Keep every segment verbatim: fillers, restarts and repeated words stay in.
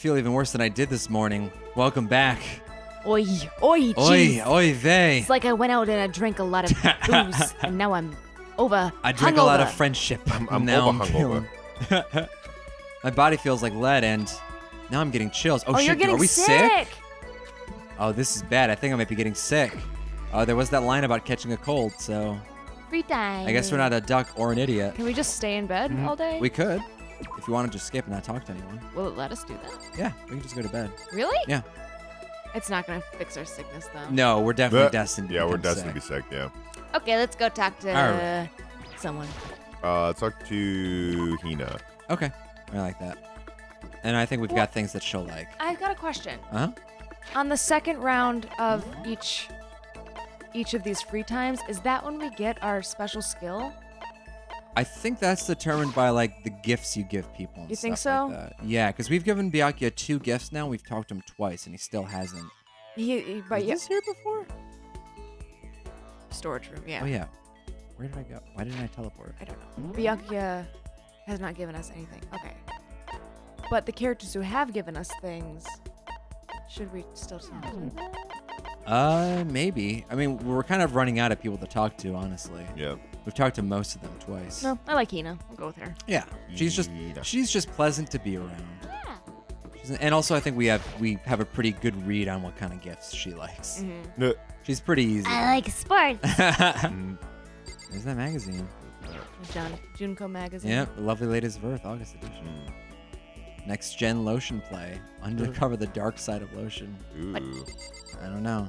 feel even worse than I did this morning. Welcome back. Oi, oi, geez. Oi, oi, they. It's like I went out and I drank a lot of booze, and now I'm over. I drank hungover. a lot of friendship. I'm, I'm now over hungover. I'm feeling... My body feels like lead, and now I'm getting chills. Oh, oh shit, you're getting are we sick? sick? Oh, this is bad. I think I might be getting sick. Oh, uh, there was that line about catching a cold, so... Free time. I guess we're not a duck or an idiot. Can we just stay in bed mm-hmm. all day? We could. If you want to just skip and not talk to anyone. Will it let us do that? Yeah, we can just go to bed. Really? Yeah. It's not going to fix our sickness, though. No, we're definitely the, destined yeah, to be sick. Yeah, we're destined sick. to be sick, yeah. Okay, let's go talk to right. uh, someone. Uh, let's talk to Hina. Okay, I like that. And I think we've well, got things that she'll like. I've got a question. Uh-huh. On the second round of each each of these free times, is that when we get our special skill? I think that's determined by, like, the gifts you give people and you stuff think so? Like that. Yeah, because we've given Byakuya two gifts now. We've talked to him twice, and he still hasn't. He, he but Was yeah. this here before? Storage room, yeah. Oh, yeah. Where did I go? Why didn't I teleport? I don't know. Byakuya has not given us anything. Okay. But the characters who have given us things, should we still talk to them? Uh, maybe. I mean, we're kind of running out of people to talk to, honestly. Yeah. We've talked to most of them twice. No, I like Hina. I'll go with her. Yeah, she's just yeah. she's just pleasant to be around. Yeah. She's, and also, I think we have we have a pretty good read on what kind of gifts she likes. Mm-hmm. No. She's pretty easy. I like sports. There's that magazine. John Junko magazine. Yeah, Lovely Ladies of Earth, August edition. Mm. Next Gen Lotion Play. Undercover the dark side of lotion. Ooh. What? I don't know.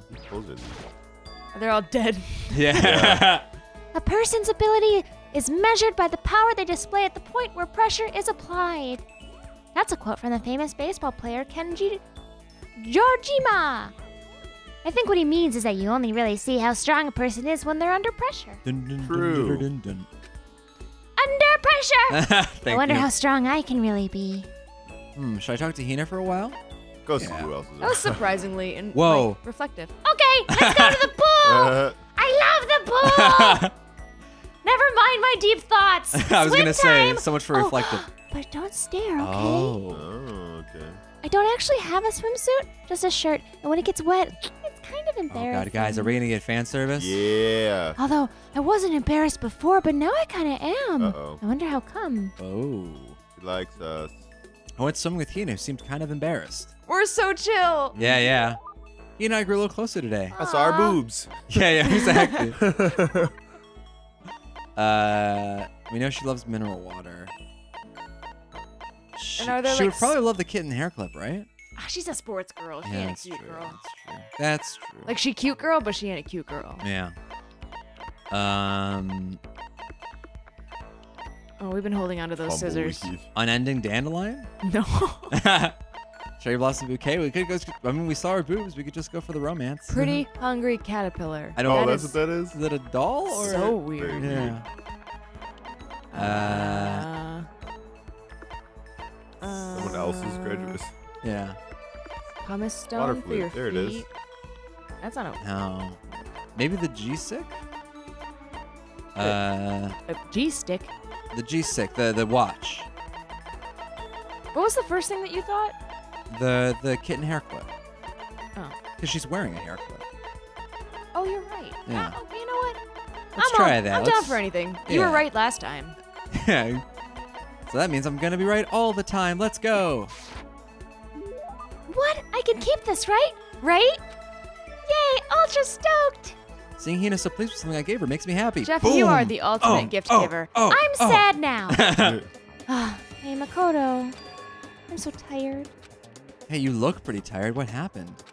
They're all dead. Yeah. yeah. A person's ability is measured by the power they display at the point where pressure is applied. That's a quote from the famous baseball player Kenji Georgima. I think what he means is that you only really see how strong a person is when they're under pressure. Dun, dun, True. Dun, dun, dun, dun. Under pressure! I wonder you. how strong I can really be. Hmm, should I talk to Hina for a while? Go yeah. see who else is That was surprisingly in, Whoa. Like, reflective. Okay, let's go to the pool! Uh, I love the pool! Never mind my deep thoughts. I was Swim gonna time. say so much for oh. reflective. But don't stare, okay? Oh. oh, okay. I don't actually have a swimsuit, just a shirt. And when it gets wet, it's kind of embarrassing. Oh God, guys, are we gonna get fan service? Yeah. Although I wasn't embarrassed before, but now I kind of am. Uh oh. I wonder how come. Oh, she likes us. I went swimming with Hina, who seemed kind of embarrassed. We're so chill. Yeah, yeah. He and I grew a little closer today. That's our boobs. Yeah, yeah, exactly. Uh, we know she loves mineral water. She, and are there, she like, would probably love the kitten hair clip, right? Oh, she's a sports girl. She yeah, ain't a cute true, girl. That's true. That's true. Like, she cute girl, but she ain't a cute girl. Yeah. Um. Oh, we've been holding onto those scissors. Weekies. Unending dandelion? No. Cherry blossom bouquet. We could go. I mean, we saw her boobs. We could just go for the romance. Pretty hungry caterpillar. I don't. Oh, that that's is, what that is. Is that a doll? Or so weird. Yeah. Uh, uh, someone else's graduates. Yeah. Pumice stone. Water flute. Your there feet. it is. That's not a. No. Maybe the G stick. Uh. A G stick. The G stick. The the watch. What was the first thing that you thought? The the kitten hair clip. Oh. Because she's wearing a hair clip. Oh, you're right. Yeah. Oh, you know what? Let's I'm try on. that. I'm Let's... down for anything. Yeah. You were right last time. Yeah. So that means I'm going to be right all the time. Let's go. What? I can keep this, right? Right? Yay, ultra stoked. Seeing Hina so pleased with something I gave her makes me happy. Jeff, Boom. you are the ultimate oh, gift oh, giver. Oh, I'm oh. sad now. Hey, Makoto. I'm so tired. Hey, you look pretty tired. What happened?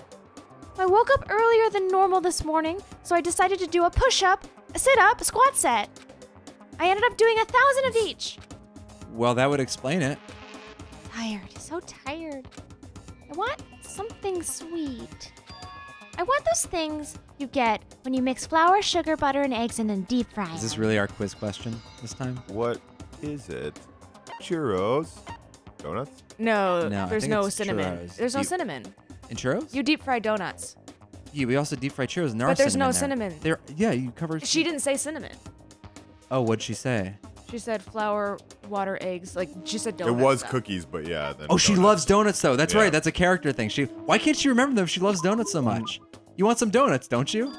I woke up earlier than normal this morning, so I decided to do a push-up, a sit-up, a squat set. I ended up doing a thousand of each. Well, that would explain it. Tired. So tired. I want something sweet. I want those things you get when you mix flour, sugar, butter, and eggs and then deep fry. Is this really our quiz question this time? What is it? Churros? Donuts? No, no there's no cinnamon. Churros. There's no you, cinnamon. In churros? You deep fry donuts. Yeah, we also deep fry churros. And there but there's no there. cinnamon. There, yeah, you cover. She didn't say cinnamon. Oh, what'd she say? She said flour, water, eggs. Like she said donuts. It was though. Cookies, but yeah. Then oh, donuts. She loves donuts though. That's yeah. right. That's a character thing. She. Why can't she remember them if she loves donuts so much? You want some donuts, don't you?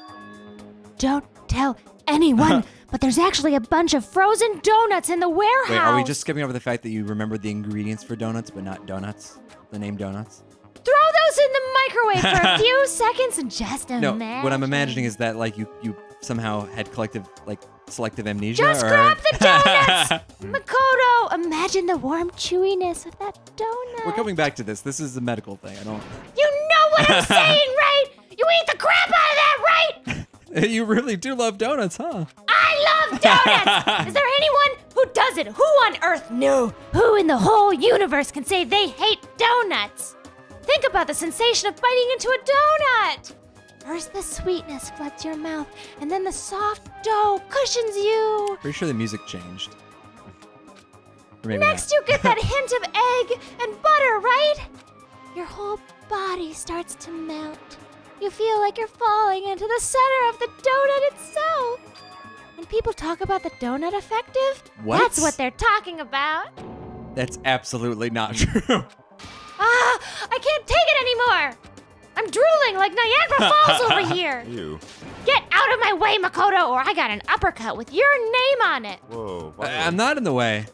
Don't tell anyone. But there's actually a bunch of frozen donuts in the warehouse. Wait, are we just skipping over the fact that you remembered the ingredients for donuts, but not donuts? The name donuts? Throw those in the microwave for a few seconds and just imagine. No, what I'm imagining is that like you, you somehow had collective, like selective amnesia. Just or... grab the donuts! Makoto, imagine the warm chewiness of that donut. We're coming back to this. This is a medical thing. I don't... You know what I'm saying, right? You eat the crap out of that, right? You really do love donuts, huh? I love donuts! Is there anyone who doesn't? Who on earth knew? Who in the whole universe can say they hate donuts? Think about the sensation of biting into a donut! First the sweetness floods your mouth, and then the soft dough cushions you. Pretty sure the music changed. Next you get that hint of egg and butter, right? Your whole body starts to melt. You feel like you're falling into the center of the donut itself. When people talk about the donut effective, what? That's what they're talking about. That's absolutely not true. Ah, I can't take it anymore. I'm drooling like Niagara Falls over here. Ew. Get out of my way, Makoto, or I got an uppercut with your name on it. Whoa. Wow. I I'm not in the way.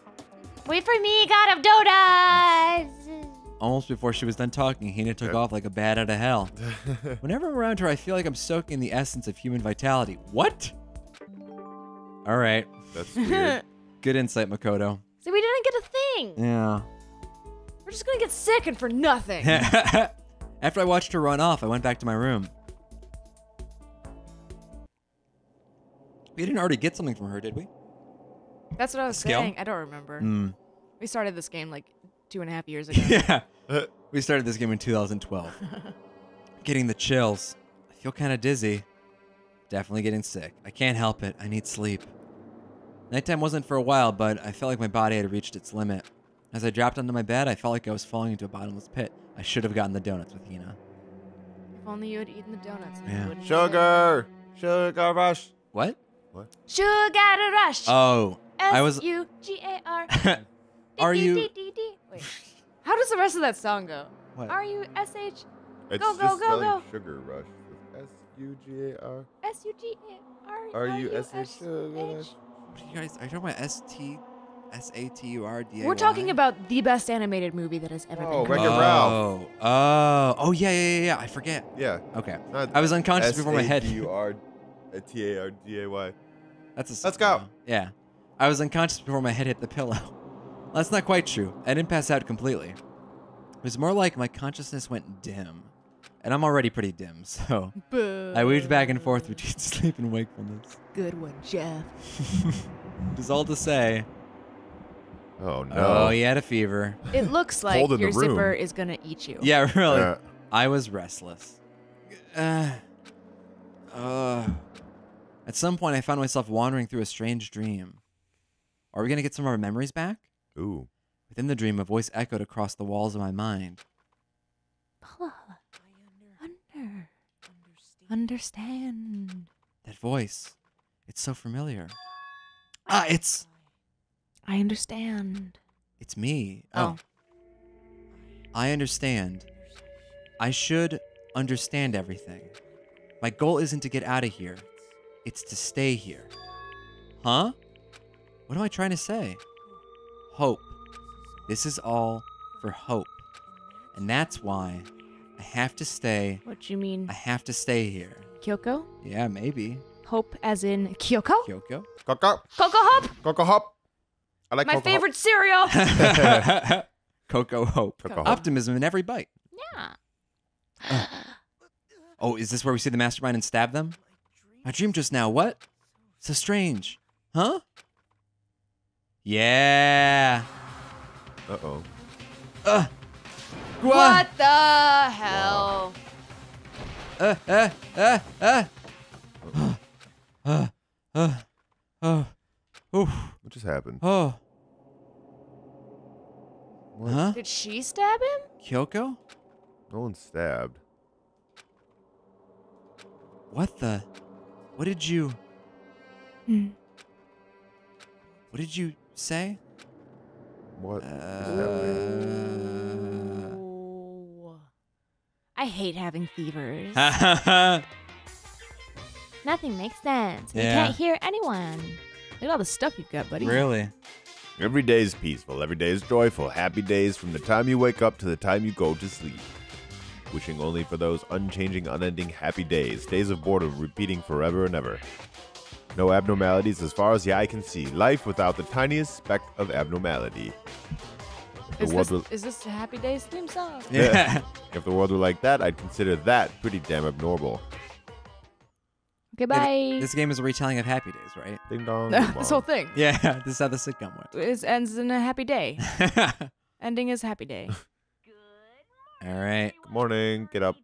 Wait for me, God of Donuts. Almost before she was done talking, Hina took yeah. off like a bat out of hell. Whenever I'm around her, I feel like I'm soaking in the essence of human vitality. What? All right. That's weird. Good insight, Makoto. So we didn't get a thing. Yeah. We're just going to get sick and for nothing. After I watched her run off, I went back to my room. We didn't already get something from her, did we? That's what I was Skill? saying. I don't remember. Mm. We started this game like... Two and a half years ago. Yeah. We started this game in two thousand twelve. Getting the chills. I feel kind of dizzy. Definitely getting sick. I can't help it. I need sleep. Nighttime wasn't for a while, but I felt like my body had reached its limit. As I dropped onto my bed, I felt like I was falling into a bottomless pit. I should have gotten the donuts with Hina. If only you had eaten the donuts. And yeah. you wouldn't Sugar! Sugar rush! What? What? Sugar rush! Oh. I was. S U G A R. Are you... Wait, how does the rest of that song go? What? Are you S H? It's go, go, go, go. Sugar rush. S U G A R. S U G A R. Are you S H? What are you guys... Are you talking about S T S A T U R D A Y? We're talking about the best animated movie that has ever been made. Oh, Wreck-It Ralph. Oh, oh, yeah, yeah, yeah, I forget. Yeah. Okay. I was unconscious before my head. S A T U R T A R D A Y. That's a song. Let's go. Yeah. I was unconscious before my head hit the pillow. That's not quite true. I didn't pass out completely. It was more like my consciousness went dim. And I'm already pretty dim, so... Boo. I weaved back and forth between sleep and wakefulness. Good one, Jeff. It was all to say... Oh, no. Oh, he had a fever. It looks like your zipper is going to eat you. Yeah, really. Uh. I was restless. Uh, uh. At some point, I found myself wandering through a strange dream. Are we going to get some of our memories back? Ooh. Within the dream, a voice echoed across the walls of my mind. Paula, under, understand. That voice, it's so familiar. Ah, it's... I understand. It's me. Oh. oh. I understand. I should understand everything. My goal isn't to get out of here. It's to stay here. Huh? What am I trying to say? Hope. This is all for hope. And that's why I have to stay. What do you mean? I have to stay here. Kyoko? Yeah, maybe. Hope as in Kyoko? Kyoko. Coco. Coco Hope. Coco Hope. I like My Coco favorite Hope. cereal. Coco Hope. Coco Optimism Hope. In every bite. Yeah. Uh. Oh, is this where we see the mastermind and stab them? I dreamed just now. What? So strange. Huh? Yeah. Uh-oh. Uh. What the hell? Uh, uh, uh, uh. Uh, uh, uh, uh. Oof. What just happened? Oh. What? Huh? Did she stab him? Kyoko? No one stabbed. What the? What did you... Hmm. What did you... say? What? Uh... I hate having fevers. Nothing makes sense. Yeah. You can't hear anyone. Look at all the stuff you've got, buddy. Really? Every day is peaceful. Every day is joyful. Happy days from the time you wake up to the time you go to sleep. Wishing only for those unchanging, unending happy days. Days of boredom repeating forever and ever. No abnormalities as far as the eye can see. Life without the tiniest speck of abnormality. Is this, were... is this a Happy Days theme song? Yeah. If the world were like that, I'd consider that pretty damn abnormal. Goodbye. This game is a retelling of Happy Days, right? Ding dong. This whole thing. Yeah, this is how the sitcom went. It ends in a happy day. Ending is happy day. All right. Good morning. Get up.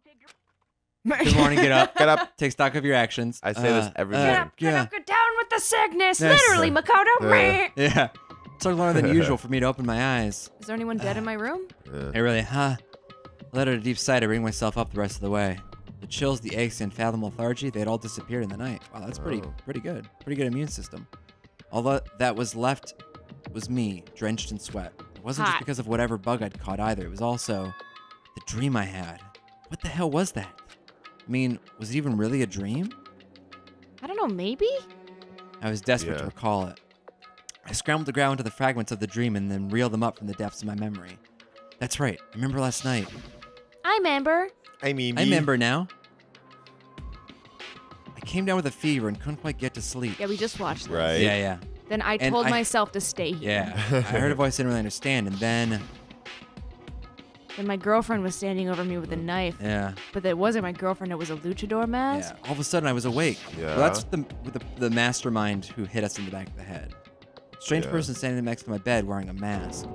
Good morning. Get up. Get up. Take stock of your actions. I say uh, this every day. Get up. Get yeah. up. Get down with the sickness. That's literally, uh, Makoto. Uh, yeah. It took longer than usual for me to open my eyes. Is there anyone dead uh, in my room? Uh, I really, huh? Let out a deep sigh to bring myself up the rest of the way. The chills, the aches, the unfathomable lethargy, they had all disappeared in the night. Wow, that's pretty, oh. pretty good. Pretty good immune system. All that was left was me, drenched in sweat. It wasn't Hot. just because of whatever bug I'd caught either. It was also the dream I had. What the hell was that? I mean, was it even really a dream? I don't know, maybe? I was desperate yeah. to recall it. I scrambled to grab onto the fragments of the dream and then reel them up from the depths of my memory. That's right. I remember last night. I remember. I mean, I remember now. I came down with a fever and couldn't quite get to sleep. Yeah, we just watched this. Right. Yeah, yeah. Then I and told I, myself to stay here. Yeah. I heard a voice I didn't really understand, and then... Then my girlfriend was standing over me with a knife. Yeah. But it wasn't my girlfriend, it was a luchador mask. Yeah. All of a sudden, I was awake. Yeah. Well, that's the, with the, the mastermind who hit us in the back of the head. Strange yeah. person standing next to my bed wearing a mask.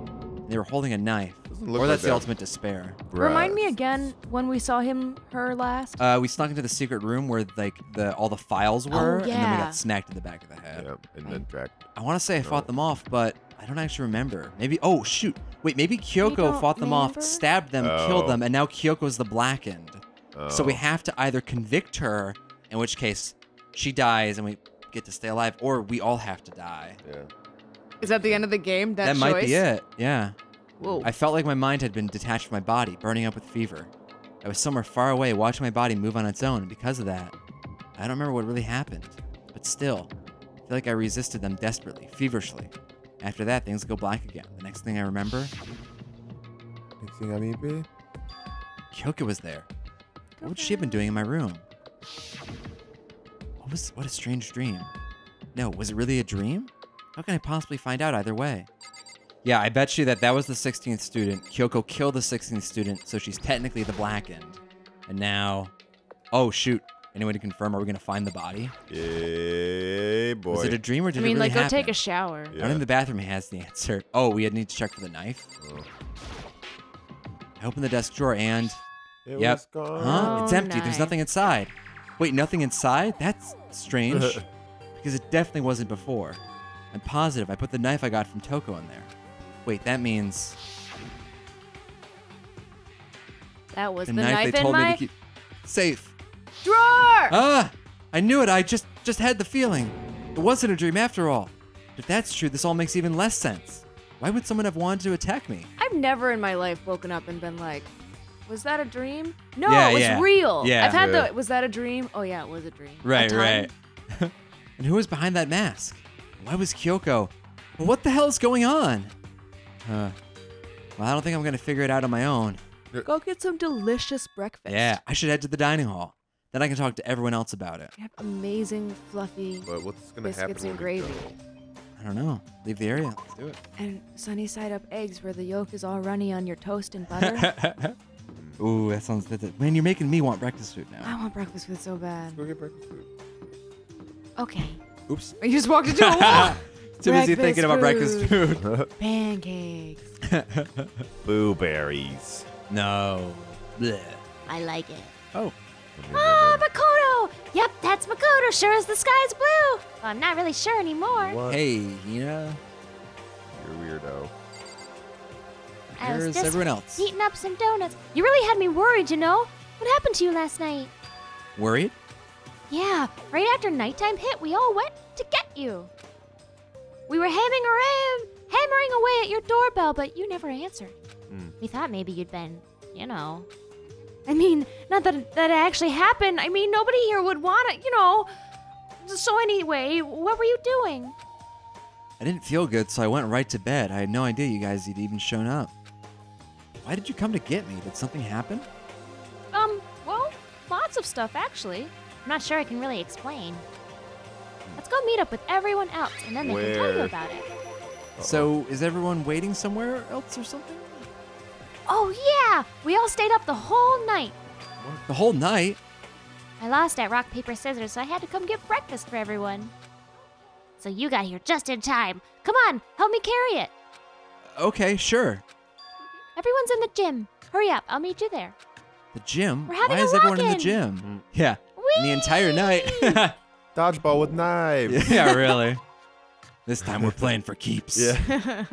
They were holding a knife. Or that's like the that. ultimate despair. Bruh. Remind me again when we saw him, her last? Uh, we snuck into the secret room where like the all the files were, oh, yeah. and then we got snacked in the back of the head. Yep, and then tracked. I want to say I fought them off, but I don't actually remember. Maybe, oh shoot. Wait, maybe Kyoko fought them remember? off, stabbed them, oh. killed them, and now Kyoko's the blackened. Oh. So we have to either convict her, in which case she dies and we get to stay alive, or we all have to die. Yeah. Is that the end of the game? That, that choice? might be it, yeah. Whoa. I felt like my mind had been detached from my body, burning up with fever. I was somewhere far away, watching my body move on its own, and because of that, I don't remember what really happened. But still, I feel like I resisted them desperately, feverishly. After that, things go black again. The next thing I remember... Next thing I remember? Kyoko was there. What would she have been doing in my room? What was... What a strange dream. No, was it really a dream? How can I possibly find out either way? Yeah, I bet you that that was the sixteenth student. Kyoko killed the sixteenth student, so she's technically the blackened. And now... Oh, shoot. Anyone to confirm, are we going to find the body? Yeah, boy. Was it a dream or did I mean, it really happen? I mean, like, go take a shower. Yeah. I don't think the bathroom has the answer. Oh, we need to check for the knife. Oh. I opened the desk drawer and... It yep. was gone. Huh? Oh, it's empty. Nice. There's nothing inside. Wait, nothing inside? That's strange. Because it definitely wasn't before. I'm positive I put the knife I got from Toko in there. Wait, that means... That was the, the knife, knife they told in me my... to keep... Safe. Drawer! Ah! I knew it, I just just had the feeling. It wasn't a dream after all. If that's true, this all makes even less sense. Why would someone have wanted to attack me? I've never in my life woken up and been like, was that a dream? No, yeah, it was yeah. real. Yeah. I've had yeah. the, was that a dream? Oh yeah, it was a dream. Right, a right. And who was behind that mask? Why was Kyoko? Well, what the hell is going on? Uh, well, I don't think I'm going to figure it out on my own. Go get some delicious breakfast. Yeah, I should head to the dining hall. Then I can talk to everyone else about it. You have amazing, fluffy but what's gonna biscuits happen and gravy. I don't know. Leave the area. Let's do it. And sunny side up eggs where the yolk is all runny on your toast and butter. Ooh, that sounds good. Man, you're making me want breakfast food now. I want breakfast food so bad. Let's go get breakfast food. Okay. Oops. You just walked into a wall. Too busy thinking food. about breakfast food. Pancakes. Blueberries. No. Blech. I like it. Oh. Ah, Makoto! Yep, that's Makoto. Sure as the sky's blue. Well, I'm not really sure anymore. What? Hey, Hina. You're a weirdo. Where's everyone else? Eating up some donuts. You really had me worried, you know? What happened to you last night? Worried? Yeah, right after nighttime hit, we all went to get you. We were having a rave, at your doorbell, but you never answered. Mm. We thought maybe you'd been, you know... I mean, not that that actually happened. I mean, nobody here would want it, you know. So anyway, what were you doing? I didn't feel good, so I went right to bed. I had no idea you guys had even shown up. Why did you come to get me? Did something happen? Um, well, lots of stuff, actually. I'm not sure I can really explain. Let's go meet up with everyone else, and then they Where? can tell you about it. Uh-oh. So, is everyone waiting somewhere else or something? Oh, yeah! We all stayed up the whole night. What? The whole night? I lost at rock, paper, scissors, so I had to come get breakfast for everyone. So you got here just in time. Come on, help me carry it. Okay, sure. Everyone's in the gym. Hurry up, I'll meet you there. The gym? We're having Why a is everyone in the gym? Yeah, Whee! The entire night. Dodgeball with knives. Yeah, really. This time we're playing for keeps. Yeah.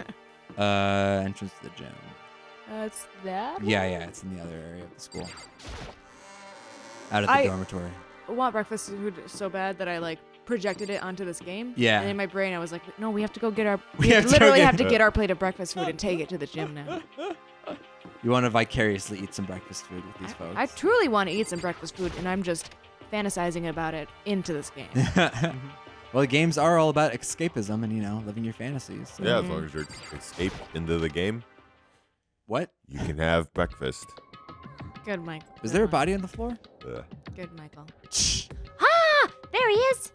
uh, entrance to the gym. That's uh, that? Yeah, yeah, it's in the other area of the school. Out of the I dormitory. I want breakfast food so bad that I, like, projected it onto this game. Yeah. And in my brain, I was like, no, we have to go get our... We, we have literally to have to get our plate of breakfast food and take it to the gym now. You want to vicariously eat some breakfast food with these I, folks. I truly want to eat some breakfast food, and I'm just fantasizing about it into this game. Well, the games are all about escapism and, you know, living your fantasies. So. Yeah, as long as you're escaped into the game. What? You can have breakfast. Good, Michael. Is there a body on the floor? Ugh. Good, Michael. Ah! There he is!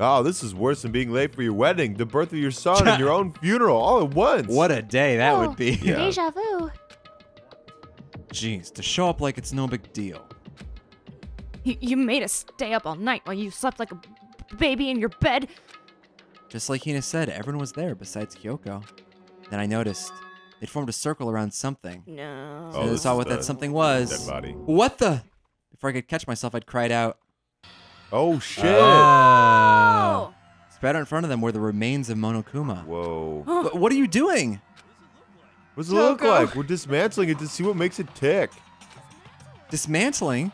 Oh, this is worse than being late for your wedding, the birth of your son, and your own funeral all at once. What a day that oh, would be. Yeah. Deja vu. Jeez, to show up like it's no big deal. You, you made us stay up all night while you slept like a baby in your bed. Just like Hina said, everyone was there besides Kyoko. Then I noticed... It formed a circle around something. No. So oh, I saw what that something was. Dead body. What the? Before I could catch myself, I'd cried out. Oh, shit. Oh. Spread out in front of them were the remains of Monokuma. Whoa. But what are you doing? What does it look Toko. like? We're dismantling it to see what makes it tick. Dismantling?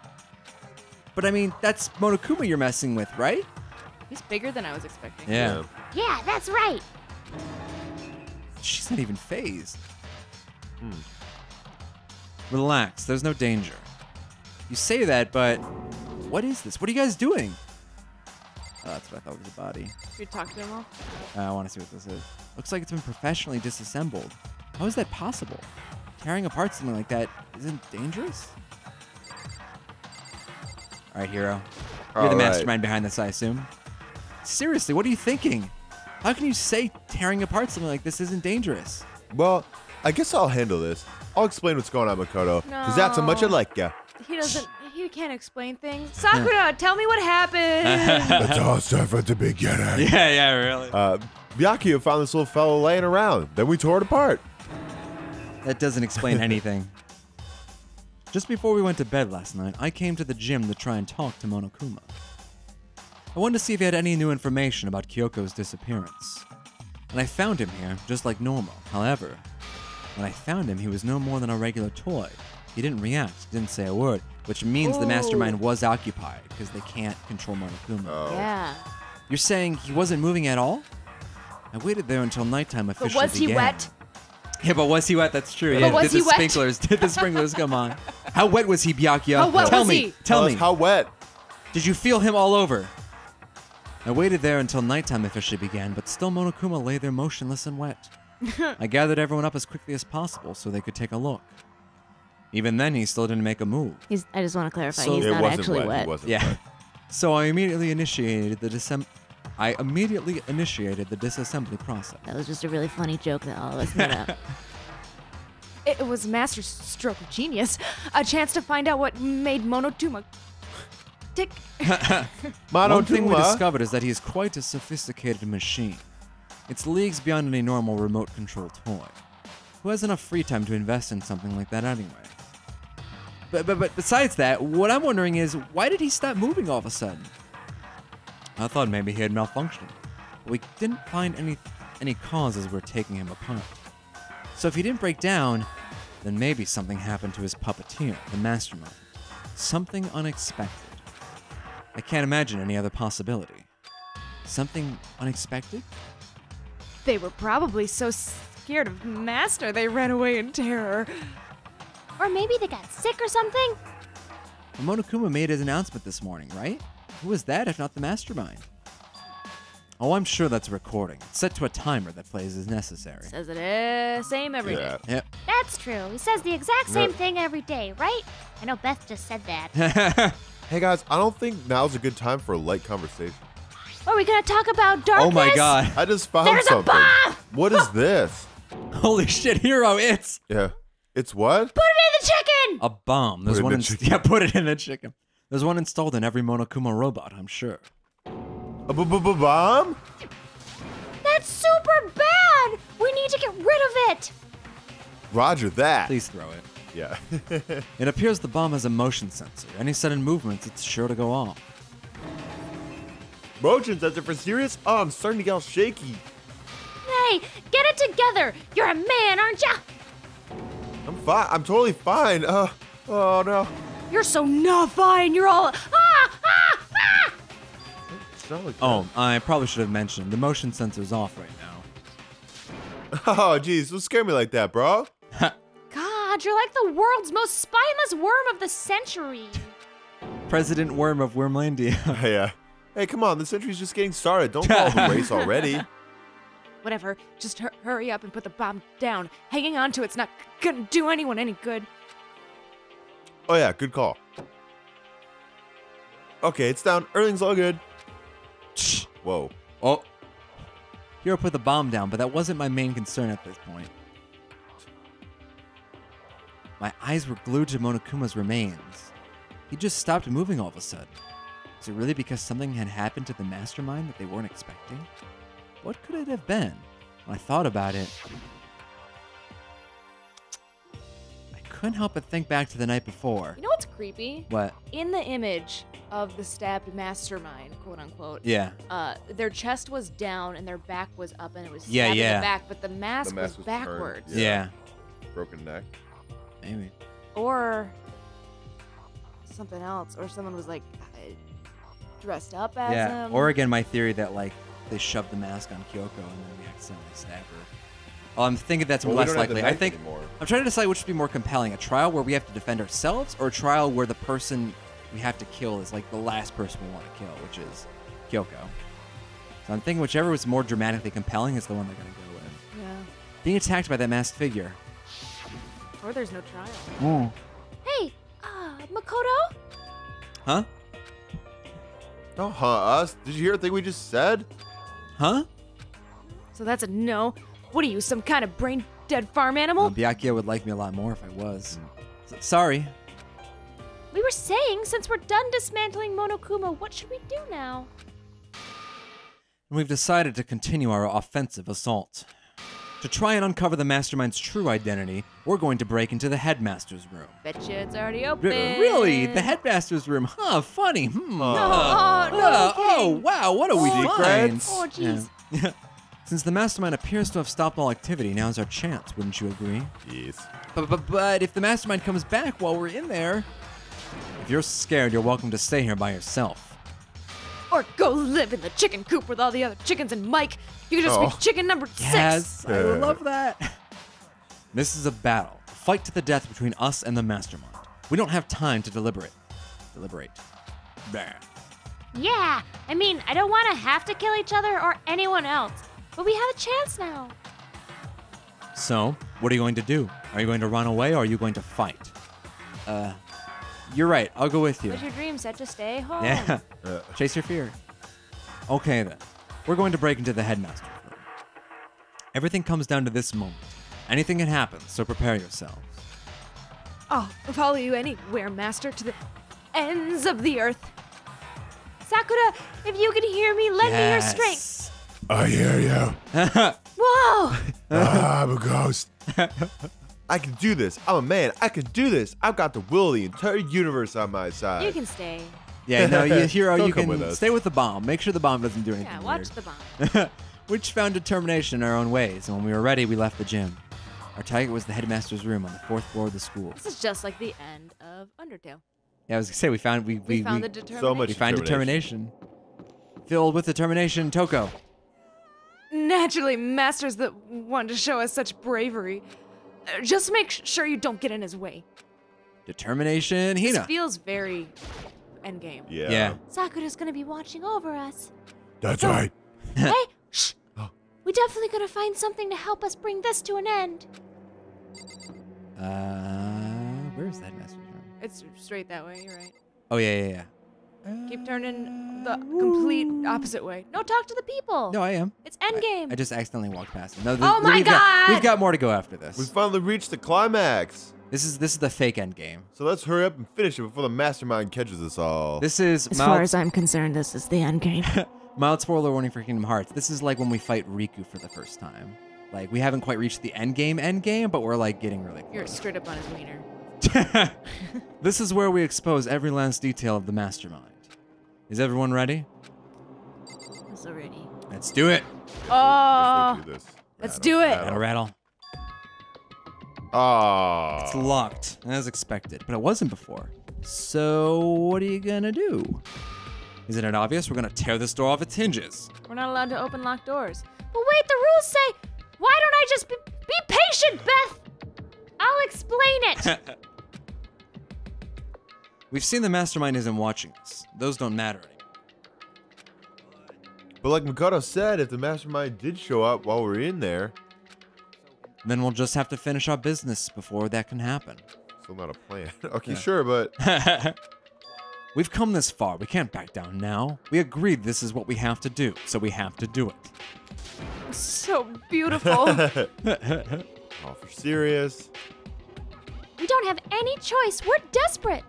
But I mean, that's Monokuma you're messing with, right? He's bigger than I was expecting. Yeah. Yeah, that's right. She's not even phased. Hmm. Relax, there's no danger. You say that, but what is this? What are you guys doing? Oh, that's what I thought was a body. Should we talk to them all? Uh, I want to see what this is. Looks like it's been professionally disassembled. How is that possible? Tearing apart something like that isn't dangerous? All right, Hero. You're all the right. mastermind behind this, I assume. Seriously, what are you thinking? How can you say tearing apart something like this isn't dangerous? Well, I guess I'll handle this. I'll explain what's going on, Makoto. Because no. that's how much I like ya. He doesn't, he can't explain things. Sakura, tell me what happened. It's all stuff at the beginning. Yeah, yeah, really. Uh, Byakuya found this little fellow laying around. Then we tore it apart. That doesn't explain anything. Just before we went to bed last night, I came to the gym to try and talk to Monokuma. I wanted to see if he had any new information about Kyoko's disappearance. And I found him here, just like normal. However, when I found him, he was no more than a regular toy. He didn't react, didn't say a word, which means Ooh. the mastermind was occupied, because they can't control Monokuma. Oh. Yeah. You're saying he wasn't moving at all? I waited there until nighttime officially But was began. he wet? Yeah, but was he wet? That's true. Yeah, but was did he the wet? sprinklers, did the sprinklers come on? How wet was he, Byakuya? How wet Tell was me. He? Tell, Tell me. How wet? Did you feel him all over? I waited there until nighttime officially began, but still Monokuma lay there motionless and wet. I gathered everyone up as quickly as possible so they could take a look. Even then, he still didn't make a move. He's, I just want to clarify, so he's not actually wet. wet. It wasn't yeah. wet. So I immediately initiated the disem I immediately initiated the disassembly process. That was just a really funny joke that all of us made up. It was a masterstroke of genius. A chance to find out what made Monokuma... Tick. One thing we discovered is that he is quite a sophisticated machine. It's leagues beyond any normal remote control toy. Who has enough free time to invest in something like that anyway? But, but, but besides that, what I'm wondering is, why did he stop moving all of a sudden? I thought maybe he had malfunctioned. But we didn't find any, any causes were taking him apart. So if he didn't break down, then maybe something happened to his puppeteer, the mastermind. Something unexpected. I can't imagine any other possibility. Something unexpected? They were probably so scared of Master they ran away in terror. Or maybe they got sick or something? Well, Monokuma made his announcement this morning, right? Who was that if not the mastermind? Oh, I'm sure that's a recording. It's set to a timer that plays as necessary. Says it is same every yeah. day. Yep. That's true. He says the exact same yep. thing every day, right? I know Beth just said that. Hey guys, I don't think now's a good time for a light conversation. Are we gonna talk about darkness? Oh my god. I just found There's something. A bomb! What is this? Holy shit, Hero, it's... Yeah. It's what? Put it in the chicken! A bomb. There's one in the Yeah, put it in the chicken. There's one installed in every Monokuma robot, I'm sure. A b-b-b-bomb? That's super bad! We need to get rid of it! Roger that. Please throw it. Yeah. It appears the bomb has a motion sensor. Any sudden movements, it's sure to go off. Motion sensor for serious? Oh, I'm starting to get all shaky. Hey, get it together! You're a man, aren't ya? I'm fine. I'm totally fine. Uh, oh no. You're so not fine. You're all. Ah, ah, ah. Like oh, I probably should have mentioned the motion sensor's off right now. Oh, jeez, don't scare me like that, bro. God, you're like the world's most spineless worm of the century. President Worm of Wormlandia. Yeah. Hey, come on, the century's just getting started. Don't call the race already. Whatever, just hur hurry up and put the bomb down. Hanging on to it's not gonna do anyone any good. Oh yeah, good call. Okay, it's down. Everything's all good. Shh. Whoa. Oh. Hero put the bomb down, but that wasn't my main concern at this point. My eyes were glued to Monokuma's remains. He just stopped moving all of a sudden. Is it really because something had happened to the mastermind that they weren't expecting? What could it have been? When I thought about it, I couldn't help but think back to the night before. You know what's creepy? What? In the image of the stabbed mastermind, quote unquote. Yeah. Uh, their chest was down and their back was up, and it was yeah, stabbing yeah. the back, but the mask, the mask was, was backwards. Turned, yeah. yeah. Broken neck. Maybe. Or something else, or someone was like dressed up as yeah. him. Yeah. Or again, my theory that like. They shoved the mask on Kyoko and then we accidentally stabbed her. Oh, I'm thinking that's well, less likely. I think anymore. I'm trying to decide which would be more compelling: a trial where we have to defend ourselves, or a trial where the person we have to kill is like the last person we want to kill, which is Kyoko. So I'm thinking whichever was more dramatically compelling is the one they're going to go with. Yeah. Being attacked by that masked figure. Or there's no trial. Mm. Hey, uh, Makoto? Huh? Oh, huh? Us? Did you hear the thing we just said? Huh? So that's a no. What are you, some kind of brain-dead farm animal? Um, Byakuya would like me a lot more if I was. Mm. S sorry. We were saying, since we're done dismantling Monokuma, what should we do now? We've decided to continue our offensive assault. To try and uncover the mastermind's true identity, we're going to break into the headmaster's room. Betcha it's already open. R really? The headmaster's room? Huh, funny. Hmm. Oh, oh, no, uh, oh, wow, what a oh, we find. Oh, jeez. Yeah. Since the mastermind appears to have stopped all activity, now's our chance, wouldn't you agree? Yes. But, but, but if the mastermind comes back while we're in there... If you're scared, you're welcome to stay here by yourself. Or go live in the chicken coop with all the other chickens and Mike. You can just oh. be chicken number six. Yes, I uh. love that. This is a battle, a fight to the death between us and the mastermind. We don't have time to deliberate. Deliberate. Bah. Yeah, I mean, I don't want to have to kill each other or anyone else, but we have a chance now. So, what are you going to do? Are you going to run away or are you going to fight? Uh, you're right, I'll go with you. What's your dream set to stay home? Yeah, uh. chase your fear. Okay then. We're going to break into the headmaster's room. Everything comes down to this moment. Anything can happen, so prepare yourselves. I'll follow you anywhere, Master, to the ends of the earth. Sakura, if you can hear me, lend yes. me your strength. I hear you. Whoa! Ah, I'm a ghost. I can do this. I'm a man. I can do this. I've got the will of the entire universe on my side. You can stay. Yeah, no, you, Hero, you can with stay with the bomb. Make sure the bomb doesn't do anything Yeah, watch weird. the bomb. We each found determination in our own ways, and when we were ready, we left the gym. Our target was the headmaster's room on the fourth floor of the school. This is just like the end of Undertale. Yeah, I was going to say, we found... We, we, we found we, the determination. So much we determination. Find determination. Filled with determination, Toko. naturally masters the one to show us such bravery. Just make sure you don't get in his way. Determination, Hina. This feels very endgame. Yeah. yeah. Sakura's gonna be watching over us. That's so, right. Hey, shh. Oh. We definitely gotta find something to help us bring this to an end. Uh, where's that message from? It's straight that way. You're right. Oh yeah, yeah, yeah. Keep turning the complete opposite way. No, talk to the people. No, I am. It's endgame. I, I just accidentally walked past them. No, the, oh my we've god! Got, we've got more to go after this. We finally reached the climax. This is this is the fake endgame. So let's hurry up and finish it before the mastermind catches us all. This is as mild, far as I'm concerned. This is the endgame. Mild spoiler warning for Kingdom Hearts. This is like when we fight Riku for the first time. Like we haven't quite reached the endgame endgame, but we're like getting really close. You're straight up on his wiener. This is where we expose every last detail of the mastermind. Is everyone ready? I'm so ready. Let's do it. Oh, do this. Let's do it. Rattle, rattle. Oh. It's locked, as expected, but it wasn't before. So what are you gonna do? Isn't it obvious? We're gonna tear this door off its hinges. We're not allowed to open locked doors. Well, wait, the rules say, why don't I just be, be patient, Beth? I'll explain it. We've seen the mastermind isn't watching us. Those don't matter anymore. But like Makoto said, if the mastermind did show up while we're in there, then we'll just have to finish our business before that can happen. Still not a plan. Okay, yeah. Sure, but... We've come this far. We can't back down now. We agreed this is what we have to do, so we have to do it. So beautiful. Oh, for serious? We don't have any choice. We're desperate.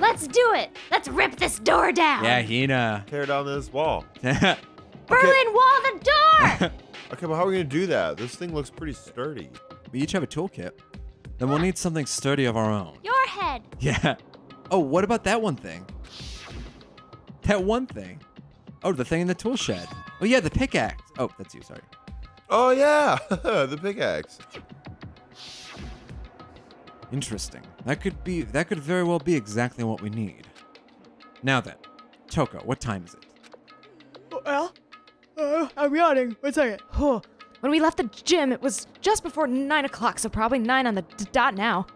Let's do it. Let's rip this door down. Yeah, Hina. Tear down this wall. Berlin okay. Wall the door. Okay, but how are we going to do that? This thing looks pretty sturdy. We each have a toolkit. Then we'll need something sturdy of our own. Your head. Yeah. Oh, what about that one thing? That one thing? Oh, the thing in the tool shed. Oh, yeah, the pickaxe. Oh, that's you. Sorry. Oh, yeah. The pickaxe. Interesting. That could be. That could very well be exactly what we need. Now then, Toko, what time is it? Well, uh, I'm yawning. One second. Oh. When we left the gym, it was just before nine o'clock, so probably nine on the d dot now.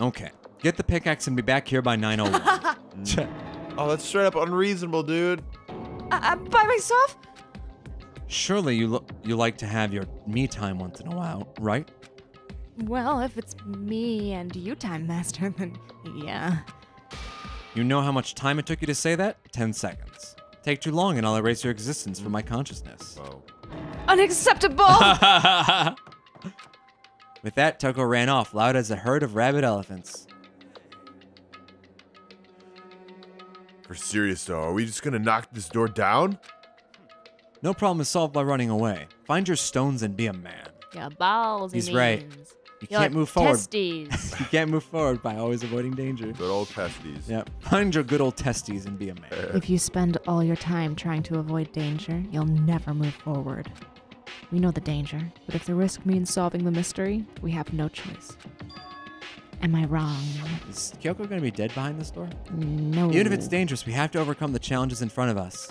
Okay, get the pickaxe and be back here by nine oh one. Oh, that's straight up unreasonable, dude. Uh, by myself? Surely you lo you like to have your me time once in a while, right? Well, if it's me and you time, Master, then yeah. You know how much time it took you to say that? Ten seconds. Take too long and I'll erase your existence from my consciousness. Whoa. Unacceptable! With that, Toko ran off, loud as a herd of rabid elephants. For serious though, are we just gonna knock this door down? No problem is solved by running away. Find your stones and be a man. Your balls He's and right. Means. You your can't move forward. Testes. You can't move forward by always avoiding danger. Good old testes. Yep. Find your good old testes and be a man. If you spend all your time trying to avoid danger, you'll never move forward. We know the danger, but if the risk means solving the mystery, we have no choice. Am I wrong? Is Kyoko going to be dead behind this door? No. Even if it's dangerous, we have to overcome the challenges in front of us.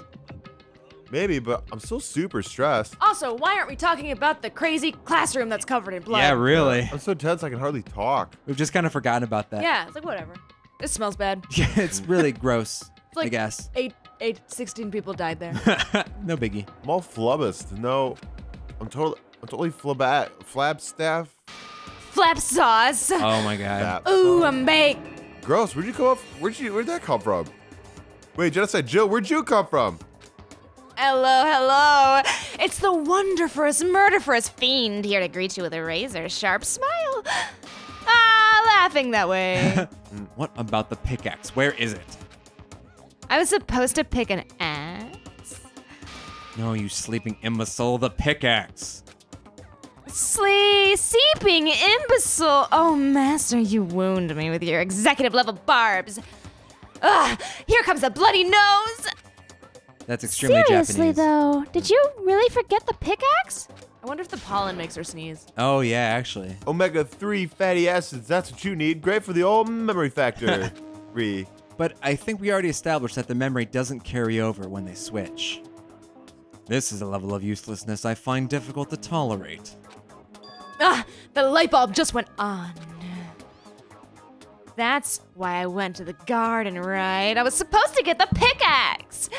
Maybe, but I'm still super stressed. Also, why aren't we talking about the crazy classroom that's covered in blood? Yeah, really. I'm so tense I can hardly talk. We've just kind of forgotten about that. Yeah, it's like, whatever. It smells bad. Yeah, it's really gross, it's like I guess. Eight, eight, sixteen people died there. No biggie. I'm all flubbist. No, I'm totally, I'm totally flab flabstaff. Flap sauce. Oh, my God. Flap Ooh, sauce. I'm baked. Gross. Where'd you come up? Where'd, you, where'd that come from? Wait, Genocide Jill, where'd you come from? Hello, hello. It's the wonderful, murderous fiend here to greet you with a razor-sharp smile. Ah, laughing that way. What about the pickaxe? Where is it? I was supposed to pick an axe. No, you sleeping imbecile, the pickaxe. Sleeping imbecile. Oh, master, you wound me with your executive-level barbs. Ugh, here comes the bloody nose. That's extremely Japanese. Seriously though, did you really forget the pickaxe? I wonder if the pollen makes her sneeze. Oh yeah, actually. omega three fatty acids, that's what you need. Great for the old memory factor. Re. But I think we already established that the memory doesn't carry over when they switch. This is a level of uselessness I find difficult to tolerate. Ah! The light bulb just went on. That's why I went to the garden, right? I was supposed to get the pickaxe!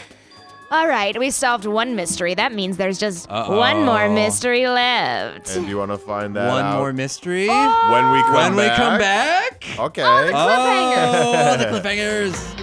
Alright, we solved one mystery. That means there's just Uh-oh. one more mystery left. And you want to find that One out? more mystery? Oh! When we come when back? When we come back? Okay. Oh, the cliffhangers! Oh, the cliffhangers!